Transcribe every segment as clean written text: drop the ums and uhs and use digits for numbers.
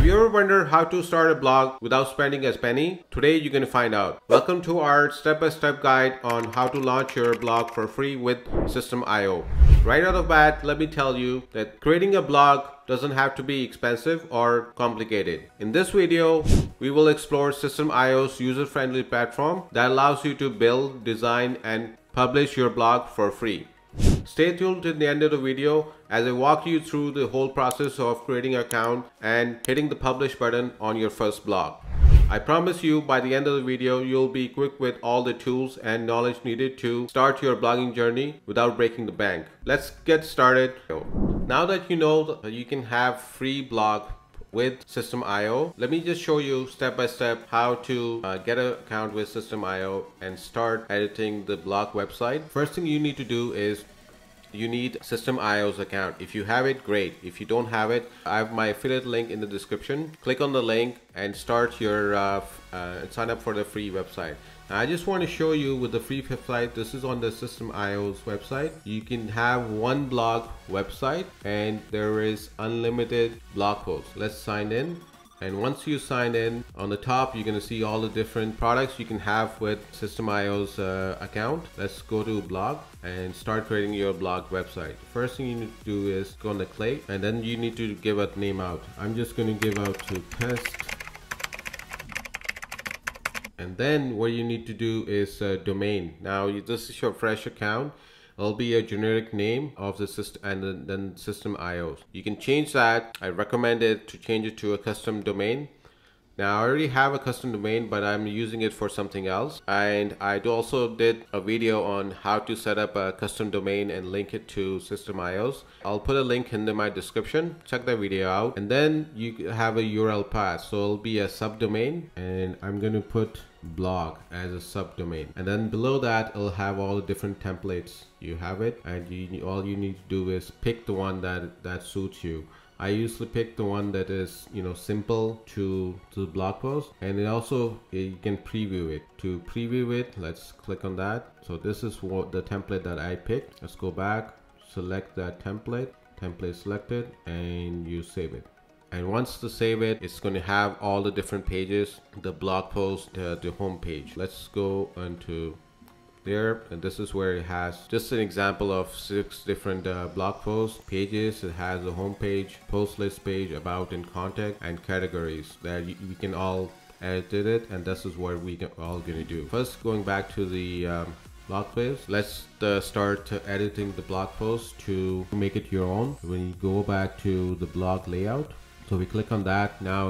Have you ever wondered how to start a blog without spending a penny? Today you're going to find out. Welcome to our step-by-step guide on how to launch your blog for free with Systeme.io. Right out of the bat, let me tell you that creating a blog doesn't have to be expensive or complicated. In this video, we will explore Systeme.io's user-friendly platform that allows you to build, design, and publish your blog for free. Stay tuned to the end of the video as I walk you through the whole process of creating an account and hitting the publish button on your first blog. I promise you by the end of the video you'll be quick with all the tools and knowledge needed to start your blogging journey without breaking the bank. Let's get started. Now that you know that you can have free blog with Systeme.io, let me just show you step by step how to get an account with Systeme.io and start editing the blog website. First thing you need to do is you need Systeme.io's account. If you have it, great. If you don't have it, I have my affiliate link in the description. Click on the link and start your sign up for the free website. Now, I just want to show you with the free website. This is on the Systeme.io's website. You can have one blog website and there is unlimited blog posts. Let's sign in. And once you sign in, on the top, you're going to see all the different products you can have with Systeme.io's account. Let's go to blog and start creating your blog website. First thing you need to do is go on the clay, and then you need to give a name out. I'm just going to give out to test. And then what you need to do is a domain. Now, this is your fresh account. It'll be a generic name of the system and then Systeme.io. You can change that. I recommend it to change it to a custom domain. Now I already have a custom domain, but I'm using it for something else. And I also did a video on how to set up a custom domain and link it to Systeme.io. I'll put a link in my description. Check that video out. And then you have a URL path. So it'll be a subdomain, and I'm going to put blog as a subdomain, and then below that it'll have all the different templates you have it, and all you need to do is pick the one that suits you. I usually pick the one that is, you know, simple to the blog post, and it also you can preview it. To preview it, let's click on that. So this is what the template that I picked. Let's go back, select that template selected, and you save it. And once to save it, it's going to have all the different pages, the blog post, the home page. Let's go into there, and this is where it has just an example of 6 different blog post pages. It has a home page, post list page, about and contact, and categories that we can all edit it, and this is what we are all going to do. First, going back to the blog post. Let's start editing the blog post to make it your own. When you go back to the blog layout, so we click on that. Now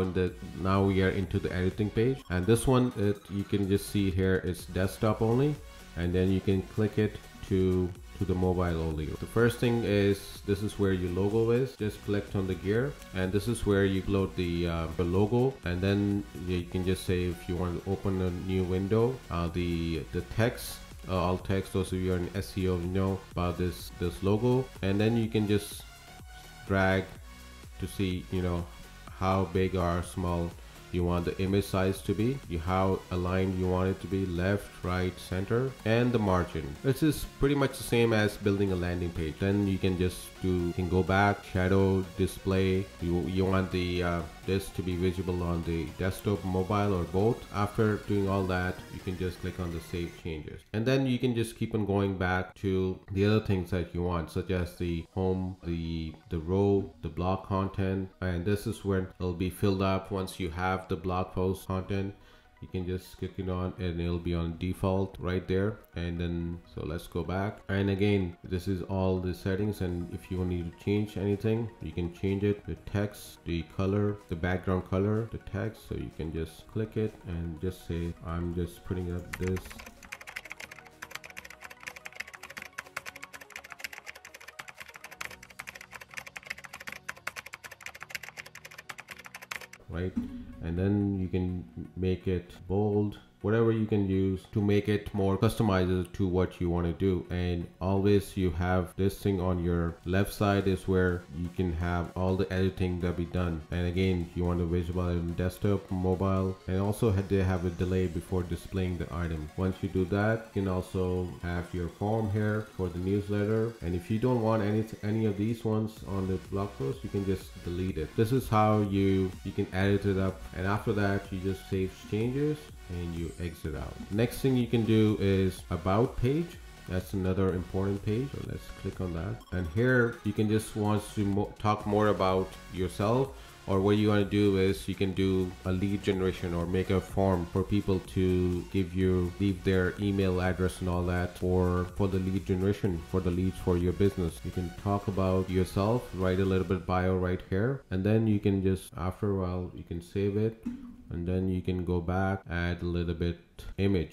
we are into the editing page, and this one you can just see here is desktop only, and then you can click it to the mobile only. The first thing is this is where your logo is. Just click on the gear, and this is where you load the logo, and then you can just say if you want to open a new window, the text. All text. Those of you are in SEO know about this logo, and then you can just drag to see, you know, how big or small you want the image size to be, how aligned you want it to be, left, right, center, and the margin. This is pretty much the same as building a landing page. Then you can just go back, shadow, display. You want the this to be visible on the desktop, mobile, or both. After doing all that, you can just click on the save changes, and then you can just keep on going back to the other things that you want, such as the home, the row, the blog content, and this is when it'll be filled up. Once you have the blog post content, you can just click it on and it'll be on default right there. And then so let's go back, and again this is all the settings, and if you need to change anything you can change it. The text, the color, the background color, the text, so you can just click it and just say I'm just putting up this. Right, and then you can make it bold, whatever you can use to make it more customizable to what you want to do. And always you have this thing on your left side is where you can have all the editing that be done. And again, you want to visualize on desktop, mobile, and also they have a delay before displaying the item. Once you do that, you can also have your form here for the newsletter. And if you don't want any of these ones on the blog post, you can just delete it. This is how you can edit it up, and after that you just save changes and you exit out. Next thing you can do is about page. That's another important page, so let's click on that. And here you can just want to talk more about yourself, or what you want to do is you can do a lead generation or make a form for people to leave their email address and all that for the lead generation, for the leads for your business. You can talk about yourself, write a little bit bio right here, and then you can just, after a while, you can save it, and then you can go back, add a little bit image.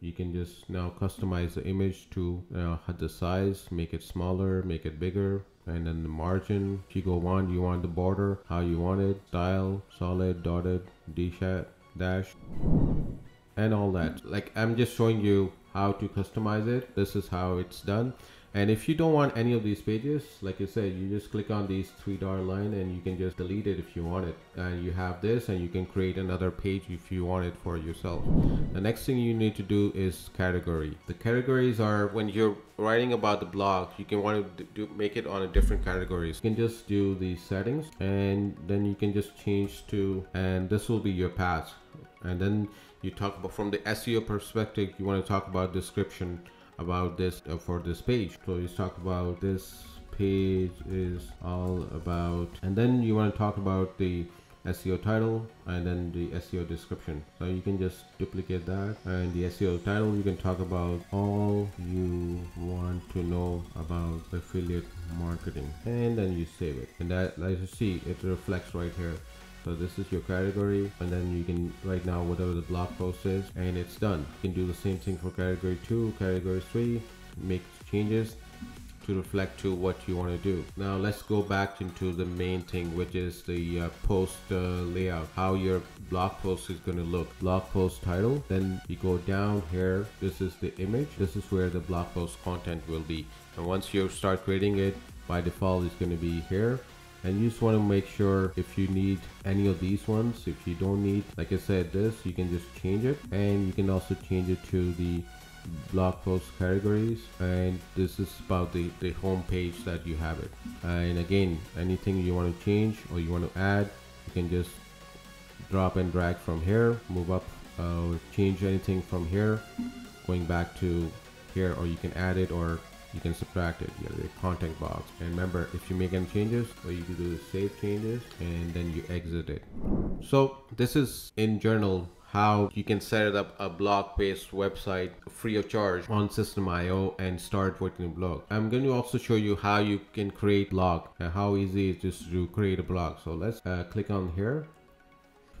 You can just now customize the image to the size, make it smaller, make it bigger, and then the margin. If you go on, you want the border, how you want it, style, solid, dotted, dash, and all that. Like, I'm just showing you how to customize it. This is how it's done. And if you don't want any of these pages, like I said, you just click on these $3 line and you can just delete it if you want it. And you have this, and you can create another page if you want it for yourself. The next thing you need to do is category. The categories are when you're writing about the blog, you can want to make it on a different categories. You can just do the settings, and then you can just change to, and this will be your path. And then you talk about, from the SEO perspective, you want to talk about description about this for this page. So you talk about this page is all about, and then you want to talk about the SEO title and then the SEO description. So you can just duplicate that, and the SEO title, you can talk about all you want to know about affiliate marketing, and then you save it. And that, as you see, it reflects right here. So this is your category, and then you can right now whatever the blog post is, and it's done. You can do the same thing for category 2, category 3, make changes to reflect to what you want to do. Now let's go back into the main thing, which is the post layout, how your blog post is going to look. Blog post title, then you go down here, this is the image, this is where the blog post content will be. And once you start creating it, by default it's going to be here. And you just want to make sure if you need any of these ones. If you don't need, like I said, this, you can just change it. And you can also change it to the blog post categories, and this is about the home page that you have it. And again, anything you want to change or you want to add, you can just drop and drag from here, move up, change anything from here going back to here, or you can add it or you can subtract it, you know, the content box. And remember, if you make any changes, or you can do the save changes, and then you exit it. So this is in general how you can set it up, a blog-based website free of charge on Systeme.io and start working a blog. I'm going to also show you how you can create blog and how easy it is to create a blog. So let's click on here.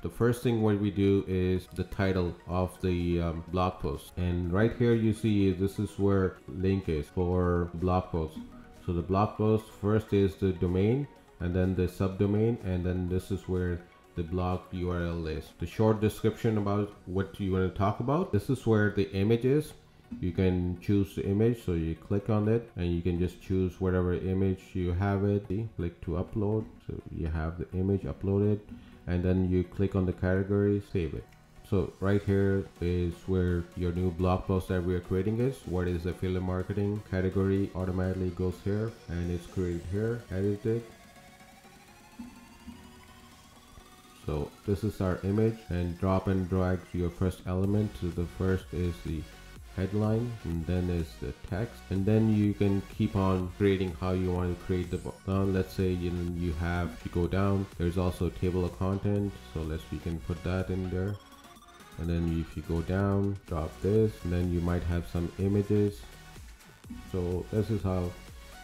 The first thing what we do is the title of the blog post, and right here you see this is where link is for blog post. So the blog post first is the domain, and then the subdomain, and then this is where the blog URL is. The short description about what you want to talk about. This is where the image is. You can choose the image, so you click on it and you can just choose whatever image you have it. Click to upload, so you have the image uploaded. And then you click on the category, save it. So right here is where your new blog post that we are creating is. What is affiliate marketing category automatically goes here, and it's created here, edited. So this is our image, and drop and drag your first element. So the first is the headline, and then is the text, and then you can keep on creating how you want to create the blog. Now let's say you have, if you go down, there's also a table of content, so you can put that in there. And then if you go down, drop this, and then you might have some images. So this is how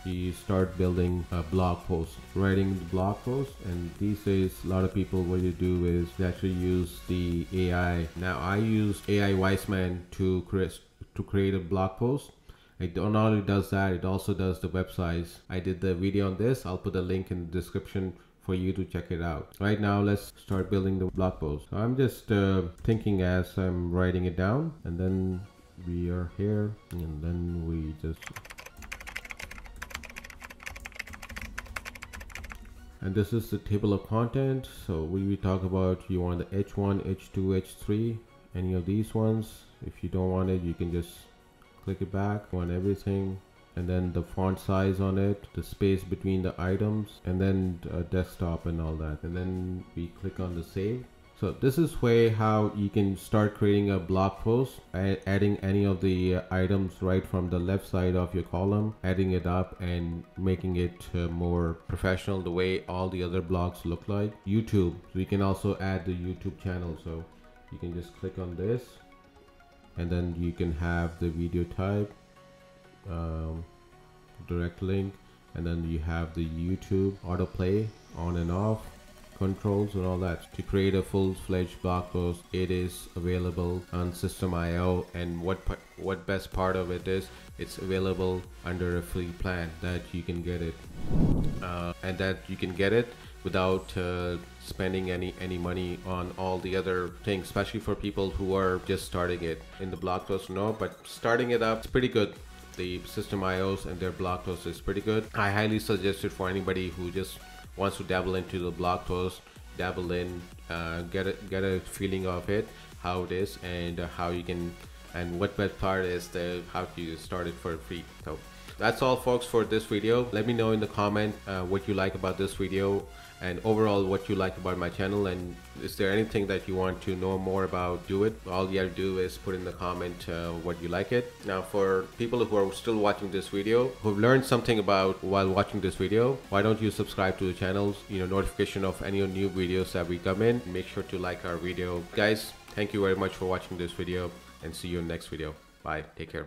you start building a blog post, writing the blog post. And these days a lot of people, what you do is they actually use the AI. Now I use Aiwisemind to create a blog post. It not only does that, it also does the websites. I did the video on this. I'll put a link in the description for you to check it out. Right now, let's start building the blog post. So I'm just thinking as I'm writing it down, and then we are here, and then we just, and this is the table of content. So we talk about you want the H1, H2, H3, any of these ones. If you don't want it, you can just click it back on everything, and then the font size on it, the space between the items, and then desktop and all that. And then we click on the save. So this is way how you can start creating a blog post, adding any of the items right from the left side of your column, adding it up and making it more professional, the way all the other blogs look like. YouTube, we can also add the YouTube channel. So you can just click on this, and then you can have the video type, direct link, and then you have the YouTube autoplay, on and off controls and all that. To create a full-fledged blog post, it is available on Systeme.io, and what best part of it is it's available under a free plan that you can get it without spending any money on all the other things, especially for people who are just starting it. In the blog post, no, but starting it up, it's pretty good. The Systeme.io's and their blog post is pretty good. I highly suggest it for anybody who just wants to dabble into the blog post, dabble in, get a feeling of it, how it is, and how you can, and what best part is the how you start it for free. So that's all, folks, for this video. Let me know in the comment what you like about this video, and overall what you like about my channel, and is there anything that you want to know more about. Do it. All you have to do is put in the comment what you like it. Now, for people who are still watching this video, who've learned something about while watching this video, why don't you subscribe to the channels, notification of any new videos that we come in. Make sure to like our video, guys. Thank you very much for watching this video, and see you in the next video. Bye, take care.